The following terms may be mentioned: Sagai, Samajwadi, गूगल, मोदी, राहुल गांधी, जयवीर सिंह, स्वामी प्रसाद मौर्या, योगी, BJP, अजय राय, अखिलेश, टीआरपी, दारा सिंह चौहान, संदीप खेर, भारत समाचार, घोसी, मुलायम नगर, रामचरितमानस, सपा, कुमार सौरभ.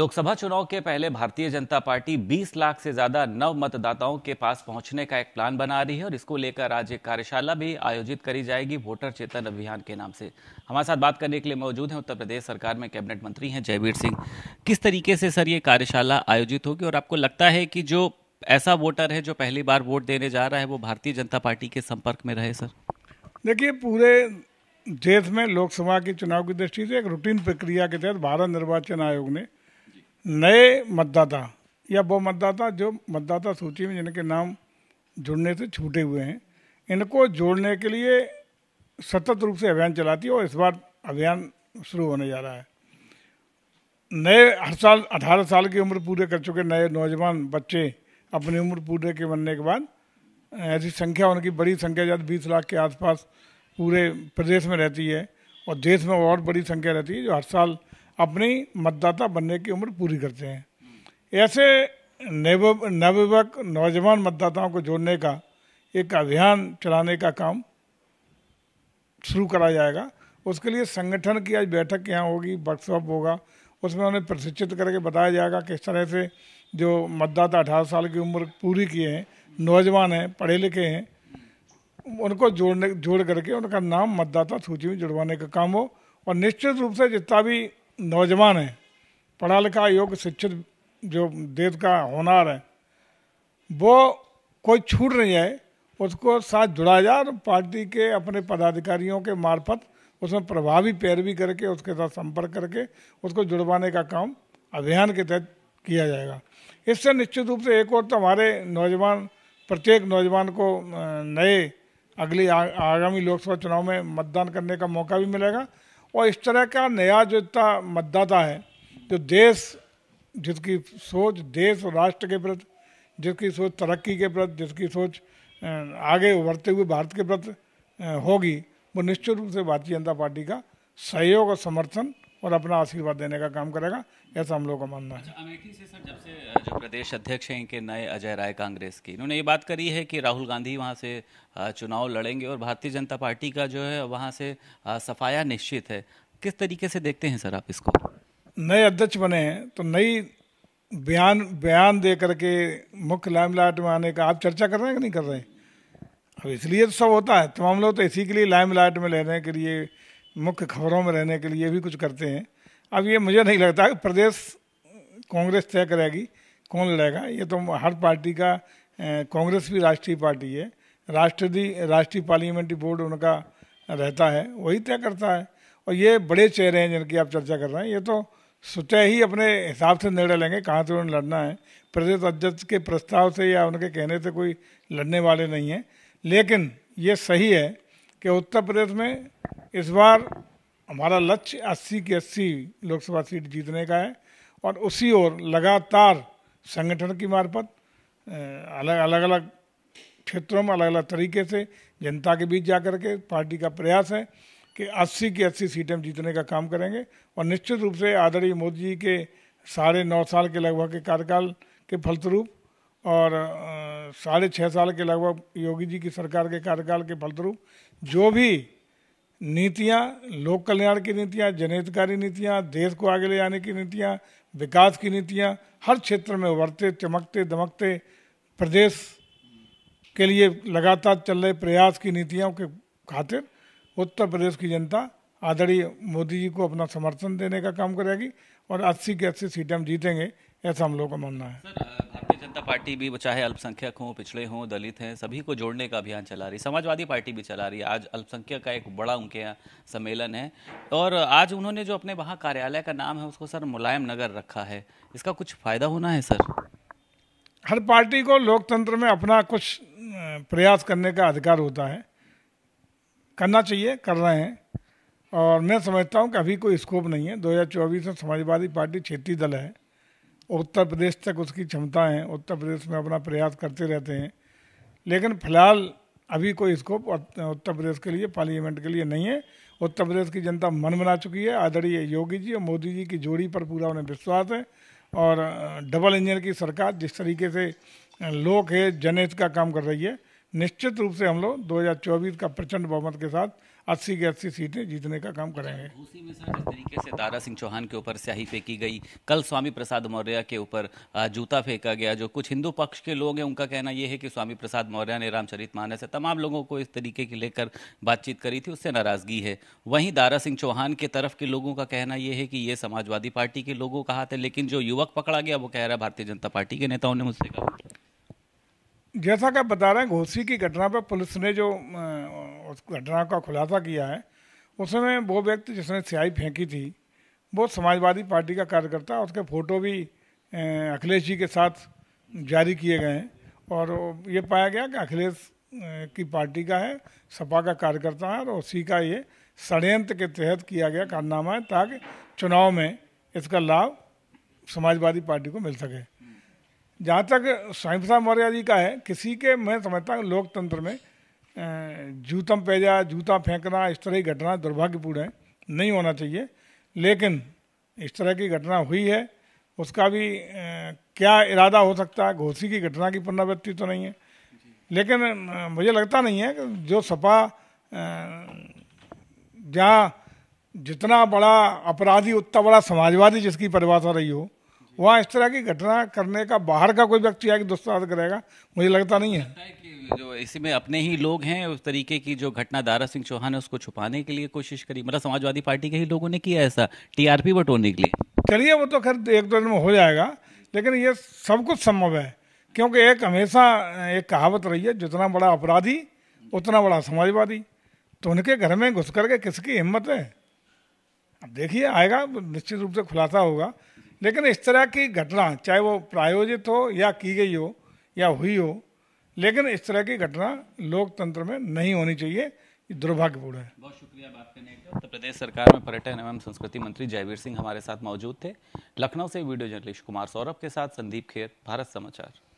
लोकसभा चुनाव के पहले भारतीय जनता पार्टी 20 लाख से ज्यादा नव मतदाताओं के पास पहुंचने का एक प्लान बना रही है और इसको लेकर आज एक कार्यशाला भी आयोजित करी जाएगी वोटर चेतन अभियान के नाम से। हमारे साथ बात करने के लिए मौजूद हैं उत्तर प्रदेश सरकार में कैबिनेट मंत्री हैं जयवीर सिंह। किस तरीके से सर ये कार्यशाला आयोजित होगी और आपको लगता है कि जो ऐसा वोटर है जो पहली बार वोट देने जा रहा है वो भारतीय जनता पार्टी के संपर्क में रहे? सर देखिए, पूरे देश में लोकसभा के चुनाव की दृष्टि से एक रूटीन प्रक्रिया के तहत भारत निर्वाचन आयोग ने नए मतदाता या वो मतदाता जो मतदाता सूची में जिनके नाम जुड़ने से छूटे हुए हैं, इनको जोड़ने के लिए सतत रूप से अभियान चलाती है और इस बार अभियान शुरू होने जा रहा है। नए हर साल 18 साल की उम्र पूरे कर चुके नए नौजवान बच्चे अपनी उम्र पूरे के बनने के बाद ऐसी संख्या उनकी बड़ी संख्या ज़्यादा 20 लाख के आसपास पूरे प्रदेश में रहती है और देश में और बड़ी संख्या रहती है जो हर साल अपनी मतदाता बनने की उम्र पूरी करते हैं। ऐसे नवयुवक नौजवान मतदाताओं को जोड़ने का एक अभियान चलाने का काम शुरू करा जाएगा। उसके लिए संगठन की आज बैठक यहाँ होगी, वर्कशॉप होगा, उसमें उन्हें प्रशिक्षित करके बताया जाएगा किस तरह से जो मतदाता 18 साल की उम्र पूरी किए हैं, नौजवान हैं, पढ़े लिखे हैं, उनको जोड़ करके उनका नाम मतदाता सूची में जुड़वाने का काम हो। और निश्चित रूप से जितना भी नौजवान है, पढ़ा लिखा योग्य शिक्षित जो देश का होनार है, वो कोई छूट नहीं है, उसको साथ जुड़ा जाए और पार्टी के अपने पदाधिकारियों के मार्फत उसमें प्रभावी पैरवी करके उसके साथ संपर्क करके उसको जुड़वाने का काम अभियान के तहत किया जाएगा। इससे निश्चित रूप से एक और तो हमारे नौजवान, प्रत्येक नौजवान को नए अगली आगामी लोकसभा चुनाव में मतदान करने का मौका भी मिलेगा और इस तरह का नया जो इतना मतदाता है जो देश, जिसकी सोच देश और राष्ट्र के प्रति, जिसकी सोच तरक्की के प्रति, जिसकी सोच आगे उभरते हुए भारत के प्रति होगी, वो निश्चित रूप से भारतीय जनता पार्टी का सहयोग और समर्थन और अपना आशीर्वाद देने का काम करेगा, ऐसा हम लोग का मानना है। अमेठी से सर, जब से जो प्रदेश अध्यक्ष हैं इनके नए अजय राय कांग्रेस की, इन्होंने ये बात करी है कि राहुल गांधी वहाँ से चुनाव लड़ेंगे और भारतीय जनता पार्टी का जो है वहाँ से सफाया निश्चित है। किस तरीके से देखते हैं सर आप इसको? नए अध्यक्ष बने हैं तो नई बयान दे करके मुख्य लाइमलाइट में आने का आप चर्चा कर रहे हैं कि नहीं कर रहे हैं? अब इसलिए तो सब होता है, तमाम लोग तो इसी के लिए लाइमलाइट में लेने के लिए, मुख्य खबरों में रहने के लिए भी कुछ करते हैं। अब ये मुझे नहीं लगता कि प्रदेश कांग्रेस तय करेगी कौन लड़ेगा, ये तो हर पार्टी का, कांग्रेस भी राष्ट्रीय पार्टी है, राष्ट्रीय पार्लियामेंट्री बोर्ड उनका रहता है, वही तय करता है। और ये बड़े चेहरे हैं जिनकी आप चर्चा कर रहे हैं, ये तो स्वतः ही अपने हिसाब से निर्णय लेंगे कहाँ से उन्हें लड़ना है। प्रदेश अध्यक्ष के प्रस्ताव से या उनके कहने से कोई लड़ने वाले नहीं हैं, लेकिन ये सही है कि उत्तर प्रदेश में इस बार हमारा लक्ष्य 80 की 80 लोकसभा सीट जीतने का है और उसी ओर लगातार संगठन की मार्फत अलग अलग क्षेत्रों में अलग अलग तरीके से जनता के बीच जा कर के पार्टी का प्रयास है कि 80 की 80 सीटें जीतने का काम करेंगे। और निश्चित रूप से आदरणीय मोदी जी के 9.5 साल के लगभग के कार्यकाल के फलस्वरूप और 6.5 साल के लगभग योगी जी की सरकार के कार्यकाल के फलस्वरूप जो भी नीतियाँ, लोक कल्याण की नीतियाँ, जनहितकारी नीतियाँ, देश को आगे ले जाने की नीतियाँ, विकास की नीतियाँ, हर क्षेत्र में उभरते चमकते दमकते प्रदेश के लिए लगातार चल रहे प्रयास की नीतियों के खातिर उत्तर प्रदेश की जनता आदरणीय मोदी जी को अपना समर्थन देने का काम करेगी और 80 की 80 सीटें हम जीतेंगे, ऐसा हम लोगों का मानना है। सर, भारतीय जनता पार्टी भी चाहे अल्पसंख्यक हों, पिछड़े हों, दलित हैं, सभी को जोड़ने का अभियान चला रही है। समाजवादी पार्टी भी चला रही है। आज अल्पसंख्यक का एक बड़ा उनके यहाँ सम्मेलन है और आज उन्होंने जो अपने वहाँ कार्यालय का नाम है उसको सर मुलायम नगर रखा है। इसका कुछ फायदा होना है सर? हर पार्टी को लोकतंत्र में अपना कुछ प्रयास करने का अधिकार होता है, करना चाहिए, कर रहे हैं और मैं समझता हूँ कि अभी कोई स्कोप नहीं है। 2024 में समाजवादी पार्टी क्षेत्रीय दल है, उत्तर प्रदेश तक उसकी क्षमताएं हैं, उत्तर प्रदेश में अपना प्रयास करते रहते हैं, लेकिन फिलहाल अभी कोई स्कोप उत्तर प्रदेश के लिए पार्लियामेंट के लिए नहीं है। उत्तर प्रदेश की जनता मन बना चुकी है, आदरणीय योगी जी और मोदी जी की जोड़ी पर पूरा उन्हें विश्वास है और डबल इंजन की सरकार जिस तरीके से लोक है जनहित का काम कर रही है, निश्चित रूप से हम लोग 2024 का प्रचंड बहुमत के साथ 80 की 80 सीटें जीतने का काम करेंगे। उसी में सर, जिस तरीके से दारा सिंह चौहान के ऊपर स्याही फेंकी गई, कल स्वामी प्रसाद मौर्या के ऊपर जूता फेंका गया, जो कुछ हिंदू पक्ष के लोग हैं उनका कहना यह है कि स्वामी प्रसाद मौर्या ने रामचरितमानस से तमाम लोगों को इस तरीके की लेकर बातचीत करी थी, उससे नाराज़गी है। वहीं दारा सिंह चौहान के तरफ के लोगों का कहना यह है कि ये समाजवादी पार्टी के लोगों का हाथ है, लेकिन जो युवक पकड़ा गया वो कह रहा भारतीय जनता पार्टी के नेताओं ने मुझसे कहा। जैसा कि बता रहे हैं, घोसी की घटना पर पुलिस ने जो उस घटना का खुलासा किया है, उसमें वो व्यक्ति जिसने स्याही फेंकी थी वो समाजवादी पार्टी का कार्यकर्ता, उसके फ़ोटो भी अखिलेश जी के साथ जारी किए गए हैं और ये पाया गया कि अखिलेश की पार्टी का है, सपा का कार्यकर्ता है और उसी का ये षड्यंत्र के तहत किया गया कारनामा है ताकि चुनाव में इसका लाभ समाजवादी पार्टी को मिल सके। जहाँ तक स्वामी प्रसाद मौर्या जी का है, किसी के मैं समझता हूँ लोकतंत्र में जूतम पेजा, जूता फेंकना, इस तरह की घटना दुर्भाग्यपूर्ण है, नहीं होना चाहिए, लेकिन इस तरह की घटना हुई है उसका भी क्या इरादा हो सकता है। घोसी की घटना की पुनरावृत्ति तो नहीं है, लेकिन मुझे लगता नहीं है कि जो सपा जहाँ जितना बड़ा अपराधी उतना बड़ा समाजवादी जिसकी परिभाषा रही हो, वहाँ इस तरह की घटना करने का बाहर का कोई व्यक्ति आके दुस्साहस करेगा, मुझे लगता नहीं है। जो इसी में अपने ही लोग हैं, उस तरीके की जो घटना दारा सिंह चौहान है उसको छुपाने के लिए कोशिश करी, मतलब समाजवादी पार्टी के ही लोगों ने किया ऐसा टीआरपी बटोरने के लिए। चलिए वो तो खैर एक दो दिन में हो जाएगा, लेकिन ये सब कुछ संभव है क्योंकि एक हमेशा एक कहावत रही है, जितना बड़ा अपराधी उतना बड़ा समाजवादी। तो उनके घर में घुस करके किसकी हिम्मत है, अब देखिए आएगा, निश्चित रूप से खुलासा होगा। लेकिन इस तरह की घटना चाहे वो प्रायोजित हो या की गई हो या हुई हो, लेकिन इस तरह की घटना लोकतंत्र में नहीं होनी चाहिए, ये दुर्भाग्यपूर्ण है। बहुत शुक्रिया बात करने के लिए। उत्तर प्रदेश सरकार में पर्यटन एवं संस्कृति मंत्री जयवीर सिंह हमारे साथ मौजूद थे। लखनऊ से वीडियो जर्नलिस्ट कुमार सौरभ के साथ संदीप खेर, भारत समाचार।